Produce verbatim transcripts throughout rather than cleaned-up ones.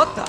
What the?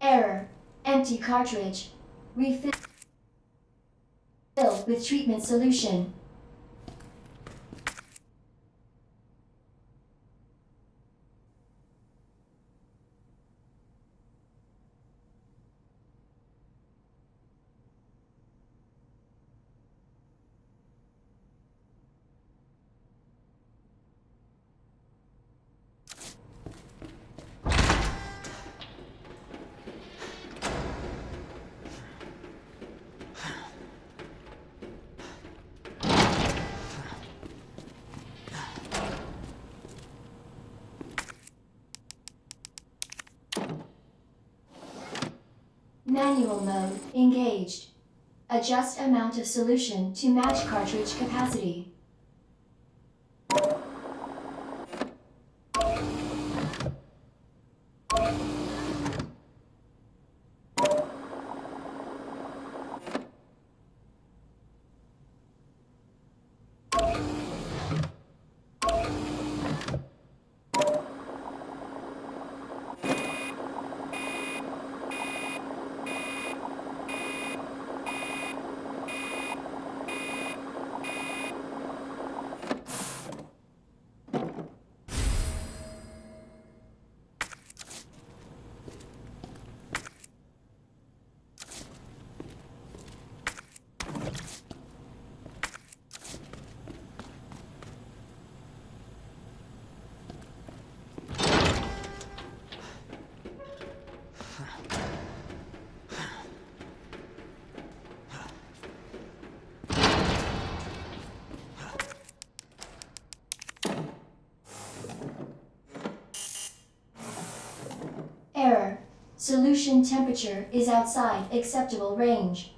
Error. Empty cartridge. Refill with treatment solution. Manual mode engaged. Adjust amount of solution to match cartridge capacity. Solution temperature is outside acceptable range.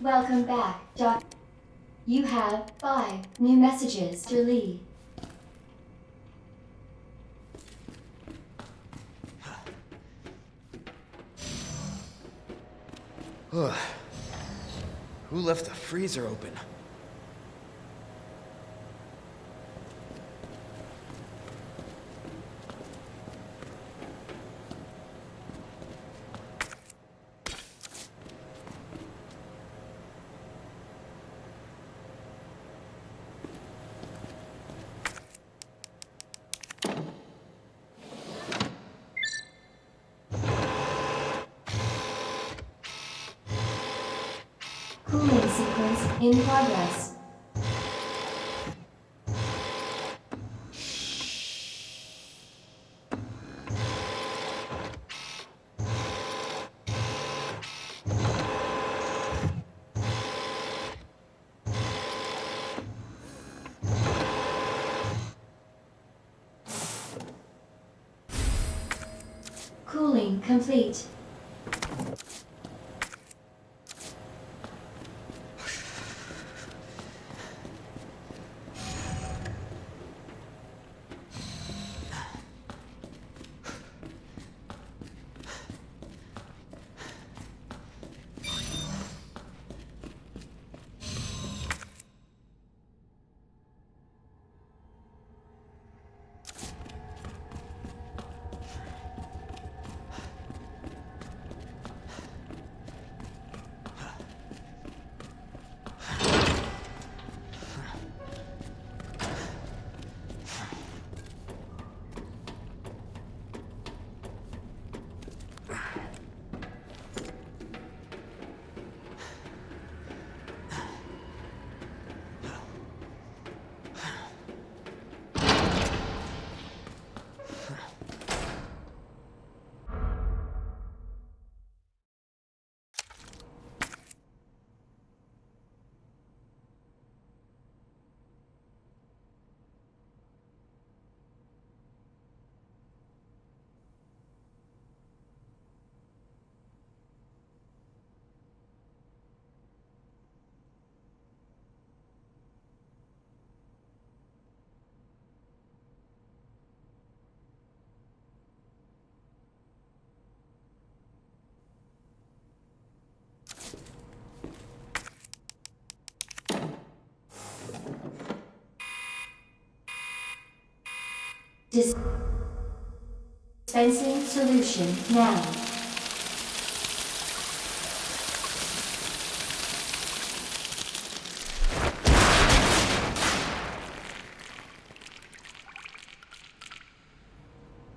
Welcome back, Doc. You have five new messages to Lee. Who left the freezer open? In progress. Cooling complete. Dispensing solution now.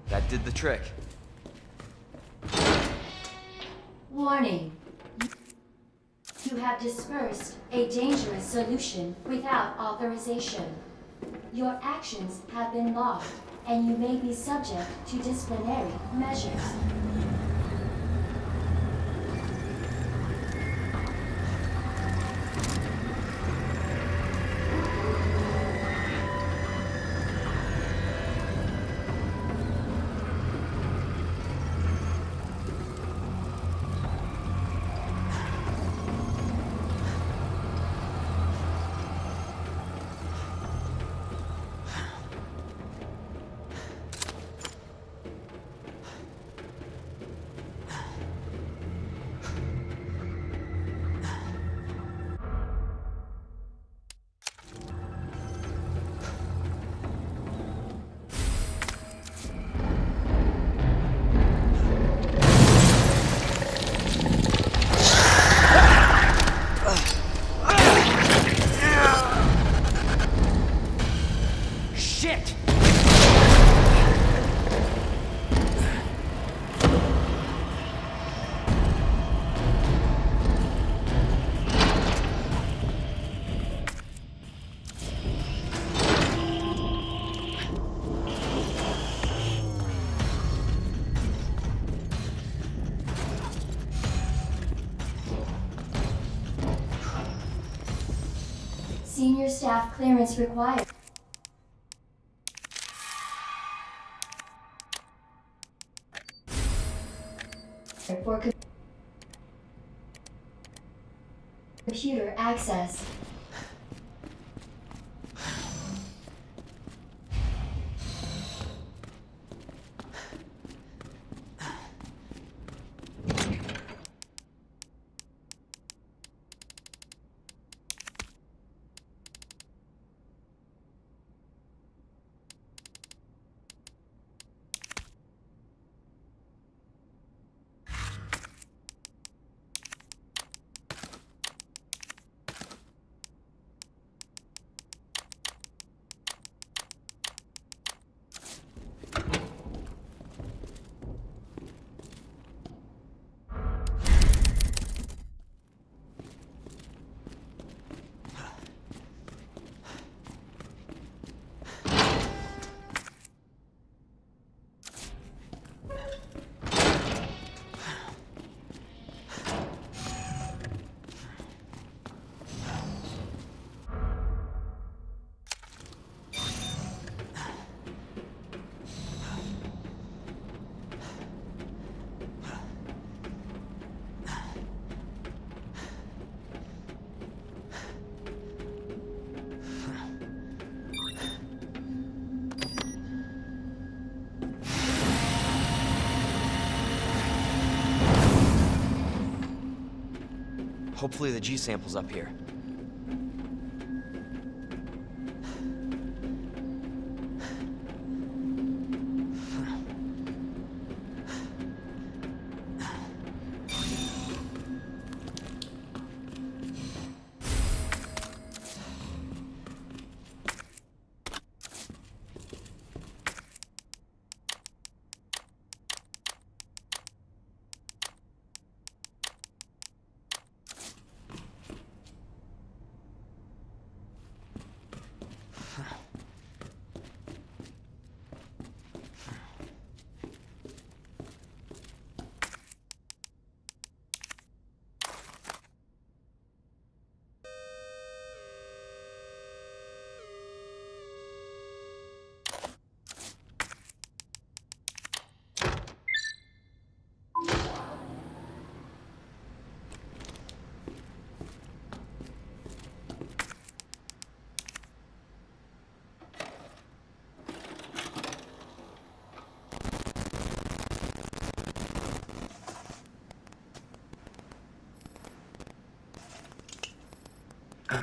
That did the trick. Warning. You have dispersed a dangerous solution without authorization. Your actions have been logged, and you may be subject to disciplinary measures. Senior staff clearance required. For Computer access. Hopefully the G-sample's up here.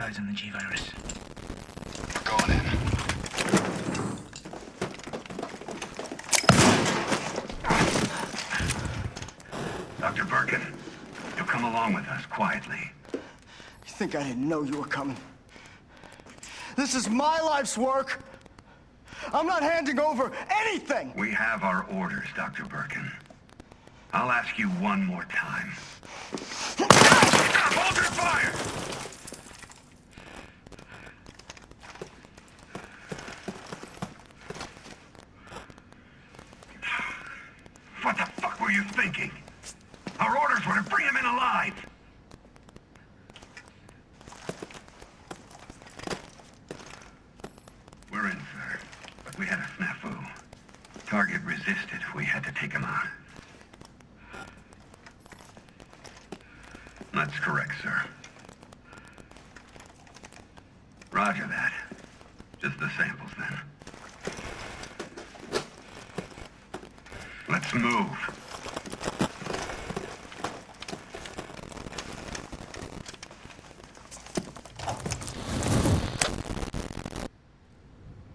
Eyes on the G-Virus. Going in. Doctor Birkin, you'll come along with us quietly. You think I didn't know you were coming? This is my life's work. I'm not handing over anything. We have our orders, Doctor Birkin. I'll ask you one more time. Hold your fire!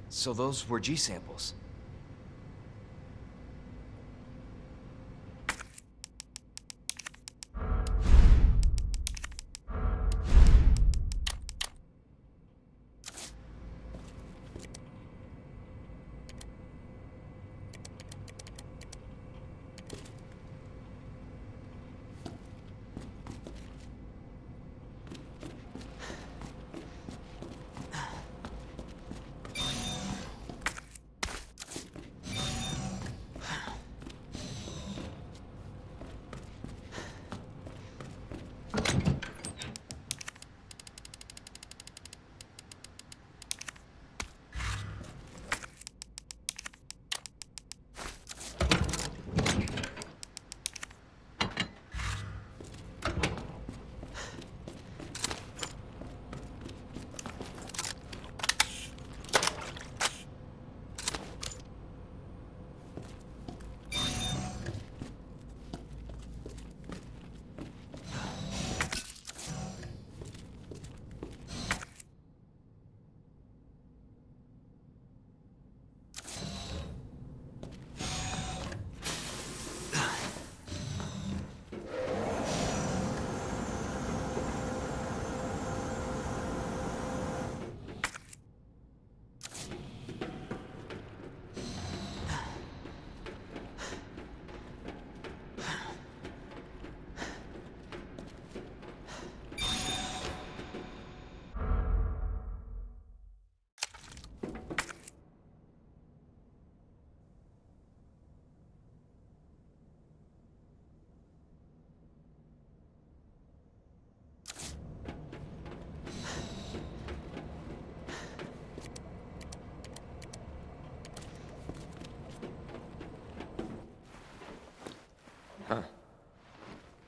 So those were G-samples.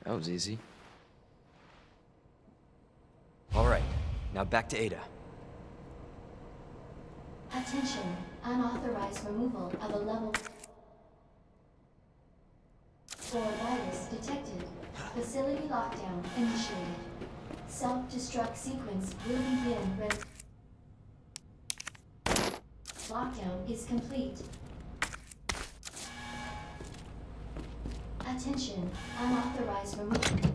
That was easy. All right, now back to Ada. Attention, unauthorized removal of a level four virus detected. Facility lockdown initiated. Self-destruct sequence will begin. Red lockdown is complete. Attention, unauthorized removal.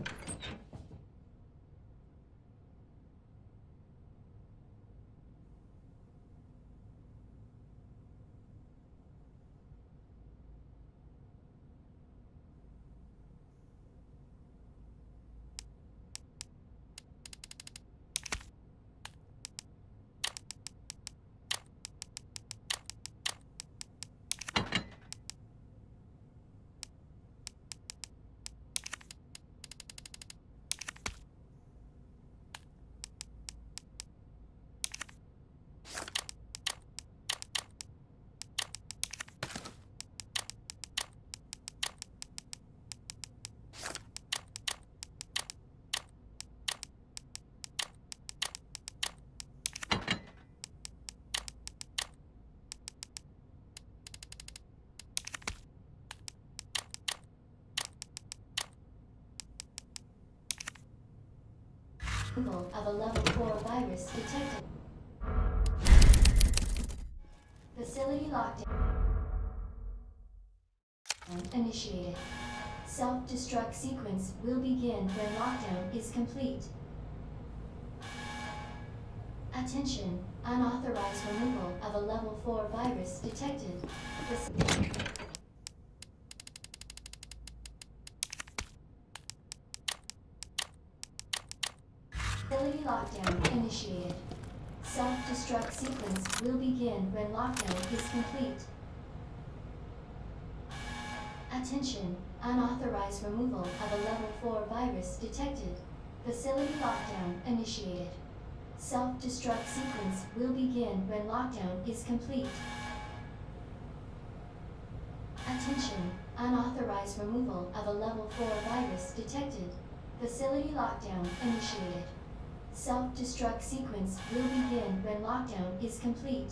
Of a level four virus detected. Facility lockdown initiated. Self-destruct sequence will begin when lockdown is complete. Attention, unauthorized removal of a level four virus detected. Fac Lockdown initiated. Self-destruct sequence will begin when lockdown is complete. Attention, unauthorized removal of a level four virus detected. Facility lockdown initiated. Self-destruct sequence will begin when lockdown is complete. Attention, unauthorized removal of a level four virus detected. Facility lockdown initiated. Self-destruct sequence will begin when lockdown is complete.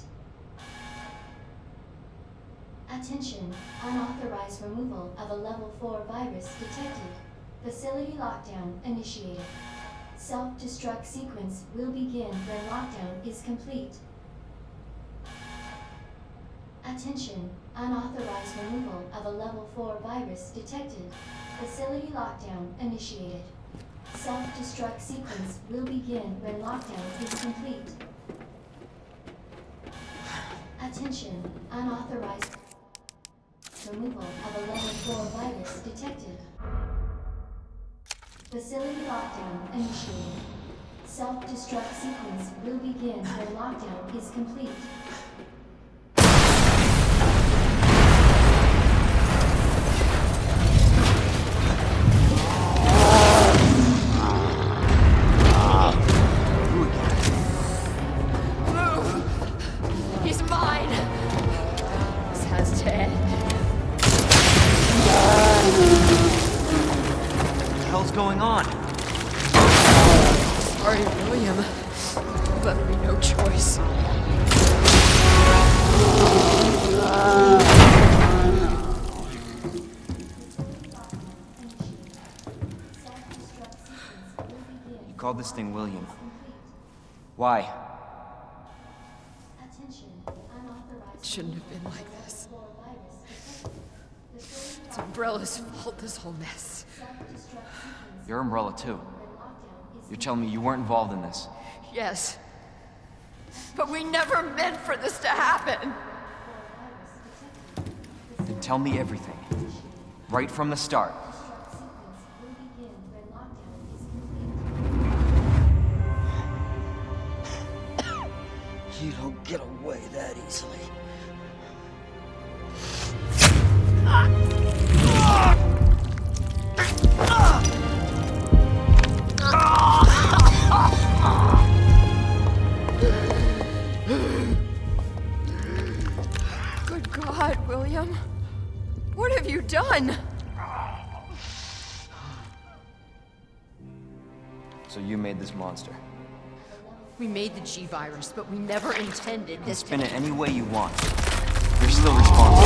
Attention, unauthorized removal of a level four virus detected. Facility lockdown initiated. Self-destruct sequence will begin when lockdown is complete. Attention, unauthorized removal of a level four virus detected. Facility lockdown initiated. Self-destruct sequence will begin when lockdown is complete. Attention, unauthorized removal of a level four virus detected. Facility lockdown initiated. Self-destruct sequence will begin when lockdown is complete. Call this thing William. Why? It shouldn't have been like this. It's Umbrella's fault, this whole mess. You're Umbrella too. You're telling me you weren't involved in this? Yes. But we never meant for this to happen. Then tell me everything. Right from the start. You don't get away that easily. Good God, William. What have you done? So you made this monster. We made the G virus, but we never intended this to- Spin it any way you want. You're still responsible.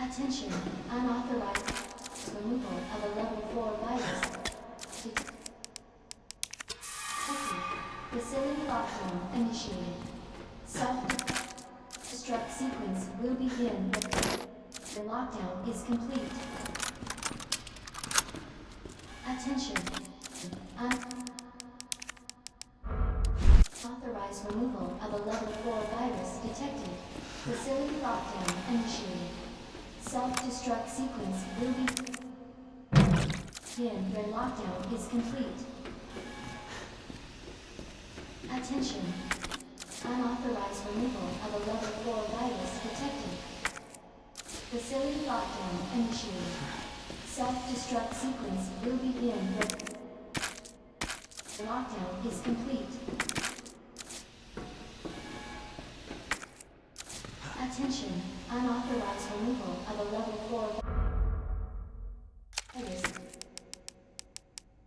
Attention, unauthorized removal of a level four virus. Facility lockdown initiated. Self-destruct sequence will begin. The lockdown is complete. Attention, unauthorized removal of a level four virus detected. Facility lockdown initiated. Self-destruct sequence will be begin when lockdown is complete. Attention. Unauthorized removal of a level four virus detected. Facility lockdown initiated. Self-destruct sequence will begin when lockdown is complete. Attention, unauthorized removal of a level four virus. Detected.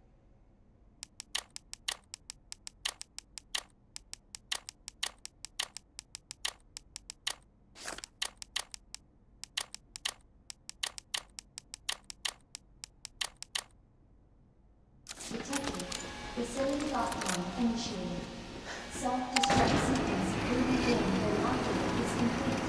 Facility lockdown initiated. Self-destruct sequence will begin when lockdown is complete.